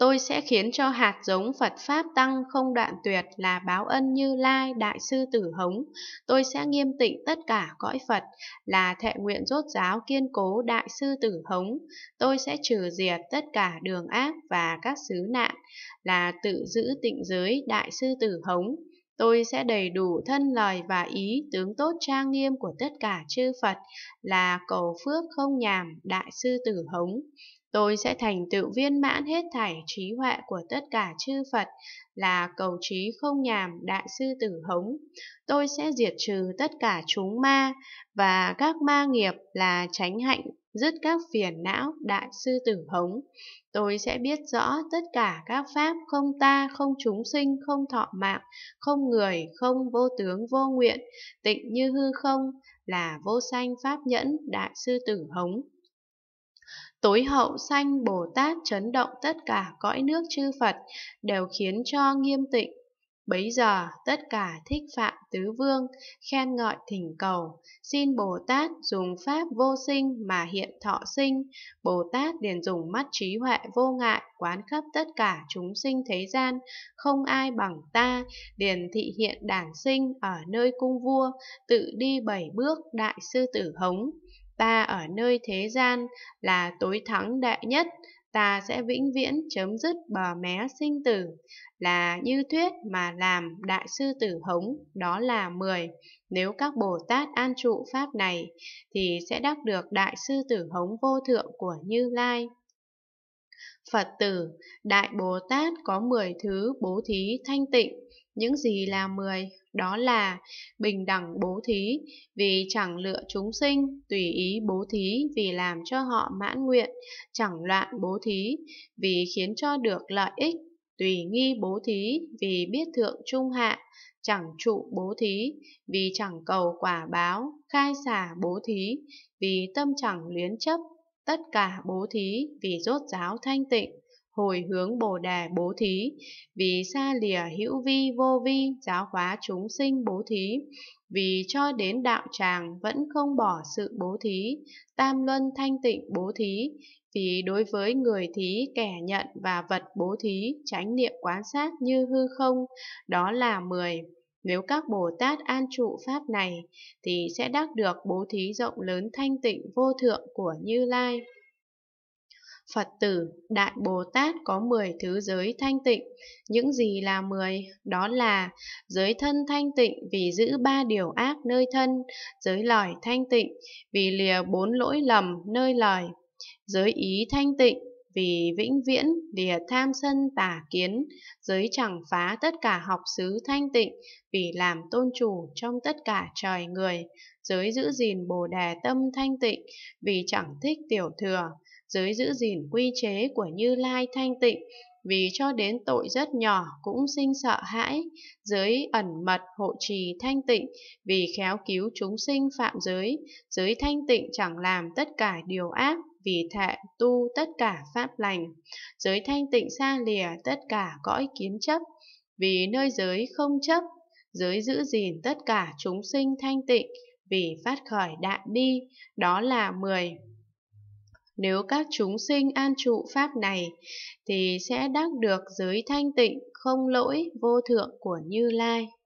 Tôi sẽ khiến cho hạt giống Phật Pháp Tăng không đoạn tuyệt là báo ân Như Lai Đại Sư Tử Hống. Tôi sẽ nghiêm tịnh tất cả cõi Phật là thệ nguyện rốt giáo kiên cố Đại Sư Tử Hống. Tôi sẽ trừ diệt tất cả đường ác và các xứ nạn là tự giữ tịnh giới Đại Sư Tử Hống. Tôi sẽ đầy đủ thân lời và ý tướng tốt trang nghiêm của tất cả chư Phật là cầu phước không nhàm Đại Sư Tử Hống. Tôi sẽ thành tựu viên mãn hết thảy trí huệ của tất cả chư Phật là cầu trí không nhàm Đại Sư Tử Hống. Tôi sẽ diệt trừ tất cả chúng ma và các ma nghiệp là chánh hạnh dứt các phiền não Đại Sư Tử Hống. Tôi sẽ biết rõ tất cả các pháp không ta, không chúng sinh, không thọ mạng, không người, không vô tướng, vô nguyện, tịnh như hư không là vô sanh pháp nhẫn Đại Sư Tử Hống. Tối hậu sanh Bồ Tát chấn động tất cả cõi nước chư Phật, đều khiến cho nghiêm tịnh. Bấy giờ tất cả thích phạm tứ vương khen ngợi thỉnh cầu, xin Bồ Tát dùng pháp vô sinh mà hiện thọ sinh. Bồ Tát liền dùng mắt trí huệ vô ngại quán khắp tất cả chúng sinh thế gian, không ai bằng ta, liền thị hiện đản sinh ở nơi cung vua, tự đi 7 bước Đại Sư Tử Hống. Ta ở nơi thế gian là tối thắng đệ nhất, ta sẽ vĩnh viễn chấm dứt bờ mé sinh tử, là như thuyết mà làm Đại Sư Tử Hống, đó là 10. Nếu các Bồ Tát an trụ pháp này, thì sẽ đắc được Đại Sư Tử Hống vô thượng của Như Lai. Phật tử, Đại Bồ Tát có 10 thứ bố thí thanh tịnh. Những gì là 10? Đó là bình đẳng bố thí, vì chẳng lựa chúng sinh, tùy ý bố thí, vì làm cho họ mãn nguyện, chẳng loạn bố thí, vì khiến cho được lợi ích, tùy nghi bố thí, vì biết thượng trung hạ, chẳng trụ bố thí, vì chẳng cầu quả báo, khai xả bố thí, vì tâm chẳng luyến chấp, tất cả bố thí, vì rốt ráo thanh tịnh, hồi hướng Bồ Đề bố thí, vì xa lìa hữu vi vô vi giáo hóa chúng sinh bố thí, vì cho đến đạo tràng vẫn không bỏ sự bố thí, tam luân thanh tịnh bố thí, vì đối với người thí, kẻ nhận và vật bố thí chánh niệm quán sát như hư không, đó là 10. Nếu các Bồ Tát an trụ pháp này thì sẽ đắc được bố thí rộng lớn thanh tịnh vô thượng của Như Lai. Phật tử, Đại Bồ Tát có 10 thứ giới thanh tịnh. Những gì là 10? Đó là giới thân thanh tịnh vì giữ 3 điều ác nơi thân, giới lời thanh tịnh vì lìa 4 lỗi lầm nơi lời, giới ý thanh tịnh vì vĩnh viễn lìa tham sân tà kiến, giới chẳng phá tất cả học xứ thanh tịnh vì làm tôn chủ trong tất cả trời người, giới giữ gìn Bồ Đề tâm thanh tịnh vì chẳng thích tiểu thừa, giới giữ gìn quy chế của Như Lai thanh tịnh, vì cho đến tội rất nhỏ cũng sinh sợ hãi, giới ẩn mật hộ trì thanh tịnh, vì khéo cứu chúng sinh phạm giới, giới thanh tịnh chẳng làm tất cả điều ác, vì thệ tu tất cả pháp lành, giới thanh tịnh xa lìa tất cả cõi kiến chấp, vì nơi giới không chấp, giới giữ gìn tất cả chúng sinh thanh tịnh, vì phát khởi đại bi, đó là 10. Nếu các chúng sinh an trụ pháp này, thì sẽ đắc được giới thanh tịnh không lỗi vô thượng của Như Lai.